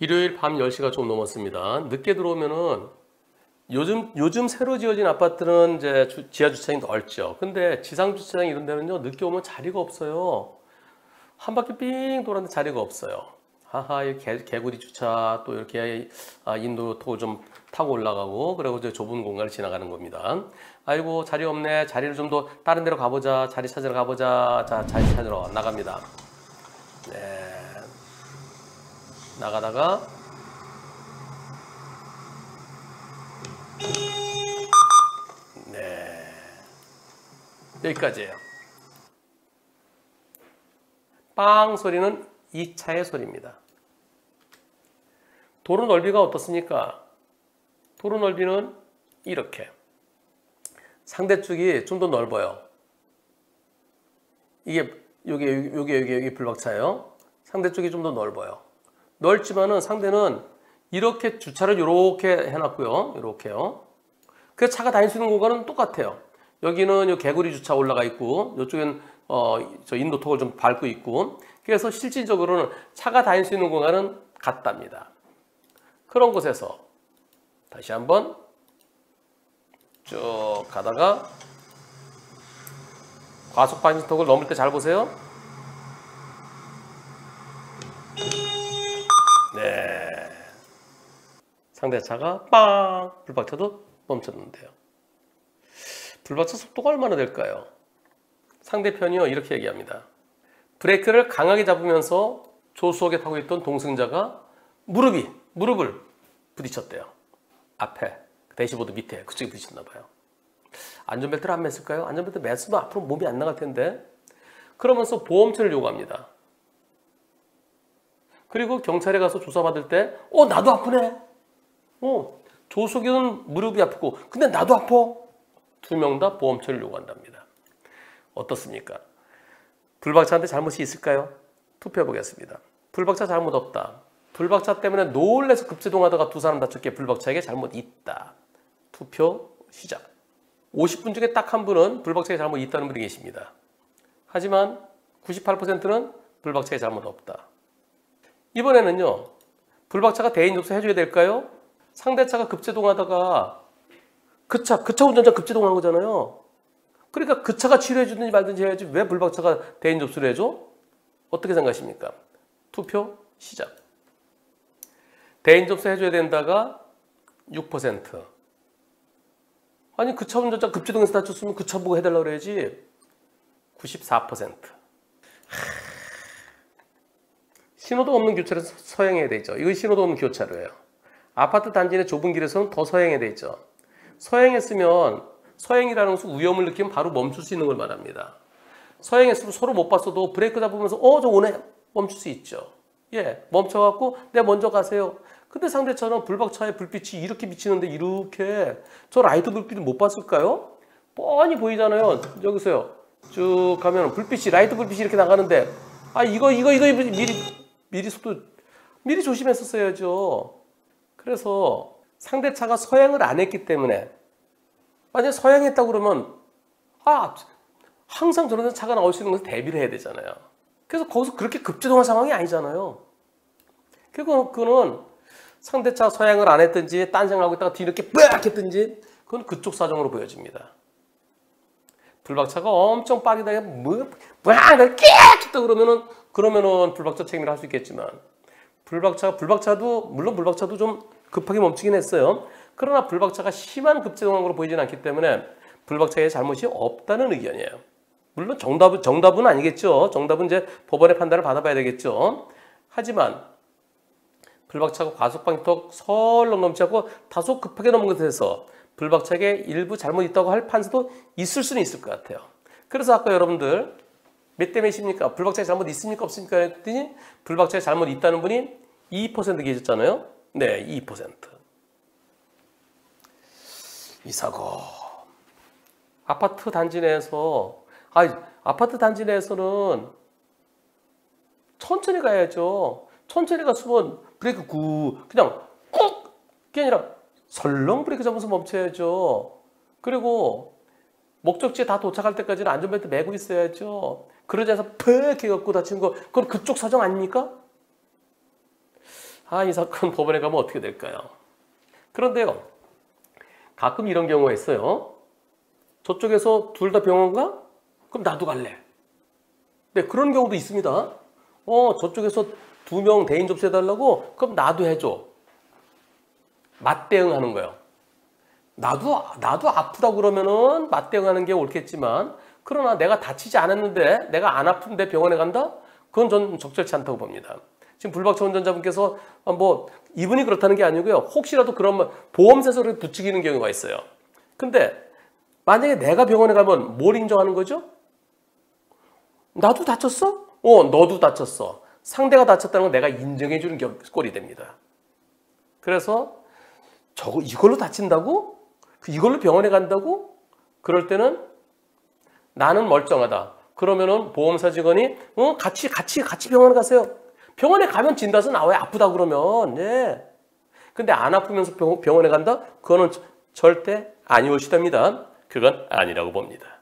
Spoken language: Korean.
일요일 밤 10시가 좀 넘었습니다. 늦게 들어오면은 요즘 새로 지어진 아파트는 이제 지하 주차장이 넓죠. 근데 지상 주차장 이런 데는요, 늦게 오면 자리가 없어요. 한 바퀴 삥 돌았는데 자리가 없어요. 하하, 개구리 주차, 또 이렇게 인도로 좀 타고 올라가고, 그리고 이제 좁은 공간을 지나가는 겁니다. 아이고, 자리 없네. 자리를 좀 더 다른 데로 가보자. 자리 찾으러 가보자. 자, 자리 찾으러 나갑니다. 네. 나가다가 네, 여기까지예요. 빵 소리는 2차의 소리입니다. 도로 넓이가 어떻습니까? 도로 넓이는 이렇게 상대쪽이 좀 더 넓어요. 이게 여기 블럭차예요. 상대쪽이 좀 더 넓어요. 넓지만은 상대는 이렇게 주차를 이렇게 해놨고요. 이렇게요. 그 차가 다닐 수 있는 공간은 똑같아요. 여기는 요 개구리 주차 올라가 있고, 이쪽엔 저 인도턱을 좀 밟고 있고, 그래서 실질적으로는 차가 다닐 수 있는 공간은 같답니다. 그런 곳에서 다시 한번 쭉 가다가 과속 방지턱을 넘을 때 잘 보세요. 네, 상대차가 빵 불박차도 멈췄는데요. 불박차 속도가 얼마나 될까요? 상대편이요, 이렇게 얘기합니다. 브레이크를 강하게 잡으면서 조수석에 타고 있던 동승자가 무릎을 부딪혔대요. 앞에 대시보드 밑에 그쪽에 부딪혔나 봐요. 안전벨트를 안 맸을까요? 안전벨트 맸으면 앞으로 몸이 안 나갈 텐데. 그러면서 보험체를 요구합니다. 그리고 경찰에 가서 조사받을 때, 나도 아프네. 조수석은 무릎이 아프고, 근데 나도 아파. 두 명 다 보험체를 요구한답니다. 어떻습니까? 불박차한테 잘못이 있을까요? 투표해 보겠습니다. 불박차 잘못 없다. 불박차 때문에 놀래서 급제동하다가 두 사람 다쳤기에 불박차에게 잘못 있다. 투표 시작. 50분 중에 딱 한 분은 불박차에 잘못 있다는 분이 계십니다. 하지만 98%는 불박차에 잘못 없다. 이번에는요, 불박차가 대인 접수 해줘야 될까요? 상대차가 급제동하다가 그 차 운전자 급제동한 거잖아요. 그러니까 그 차가 치료해 주든지 말든지 해야지 왜 불박차가 대인 접수를 해줘? 어떻게 생각하십니까? 투표 시작. 대인 접수 해줘야 된다가 6%. 아니, 그 차 운전자 급제동해서 다쳤으면 그 차 보고 해달라고 그래야지. 94%. 신호도 없는 교차로 서행해야 되죠. 이건 신호도 없는 교차로예요. 아파트 단지 내 좁은 길에서는 더 서행해야 되죠. 서행했으면, 서행이라는 것은 위험을 느끼면 바로 멈출 수 있는 걸 말합니다. 서행했으면 서로 못 봤어도 브레이크 잡으면서 저 오네 멈출 수 있죠. 예, 멈춰갖고 내 먼저 가세요. 근데 상대처럼 불박차의 불빛이 이렇게 비치는데 이렇게 저 라이트 불빛을 못 봤을까요? 뻔히 보이잖아요. 여기서요 쭉 가면 불빛이, 라이트 불빛이 이렇게 나가는데, 이거 미리 속도 미리 조심했었어야죠. 그래서 상대차가 서행을 안 했기 때문에, 만약에 서행했다고 그러면 항상 저런 차가 나올 수 있는 것을 대비를 해야 되잖아요. 그래서 거기서 그렇게 급제동한 상황이 아니잖아요. 그리고 그거는 상대차 서행을 안 했든지 딴 생각하고 있다가 뒤늦게 빡 했든지 그건 그쪽 사정으로 보여집니다. 불박차가 엄청 빠르게 다니고 막 깨쳤다 그러면은 불박차 책임을 할 수 있겠지만, 불박차도 물론 불박차도 좀 급하게 멈추긴 했어요. 그러나 불박차가 심한 급제동항으로 보이진 않기 때문에 불박차의 잘못이 없다는 의견이에요. 물론 정답은 아니겠죠. 정답은 이제 법원의 판단을 받아봐야 되겠죠. 하지만 불박차가 과속방지턱 설렁 넘지 않고 다소 급하게 넘은 것에서 불박차에게 일부 잘못 있다고 할 판서도 있을 수는 있을 것 같아요. 그래서 아까 여러분들 몇 대 몇입니까? 불박차에 잘못 있습니까? 없습니까? 했더니 불박차에 잘못 있다는 분이 2% 계셨잖아요. 네, 2%. 이 사고. 아파트 단지 내에서는 천천히 가야죠. 천천히 갔으면 브레이크 그냥 꾹! 그게 아니라 설렁 브레이크 잡으면서 멈춰야죠. 그리고 목적지에 다 도착할 때까지는 안전벨트 매고 있어야죠. 그러지 않아서 퍽 해갖고 다친 거, 그건 그쪽 사정 아닙니까? 이 사건 법원에 가면 어떻게 될까요? 그런데요, 가끔 이런 경우가 있어요. 저쪽에서 둘 다 병원 가? 그럼 나도 갈래. 네, 그런 경우도 있습니다. 저쪽에서 두 명 대인 접수해달라고? 그럼 나도 해줘. 맞대응하는 거예요. 나도 아프다고 그러면은 맞대응하는 게 옳겠지만, 그러나 내가 다치지 않았는데 내가 안 아픈데 병원에 간다? 그건 전 적절치 않다고 봅니다. 지금 불박차 운전자분께서 이분이 그렇다는 게 아니고요. 혹시라도 그러면 보험사에서 부추기는 경우가 있어요. 근데 만약에 내가 병원에 가면 뭘 인정하는 거죠? 나도 다쳤어? 너도 다쳤어. 상대가 다쳤다는 건 내가 인정해 주는 꼴이 됩니다. 그래서 이걸로 다친다고? 이걸로 병원에 간다고? 그럴 때는 나는 멀쩡하다. 그러면은 보험사 직원이 같이 병원에 가세요. 병원에 가면 진단서 나와요. 아프다 그러면. 예. 근데 안 아프면서 병원에 간다? 그거는 절대 아니오시답니다. 그건 아니라고 봅니다.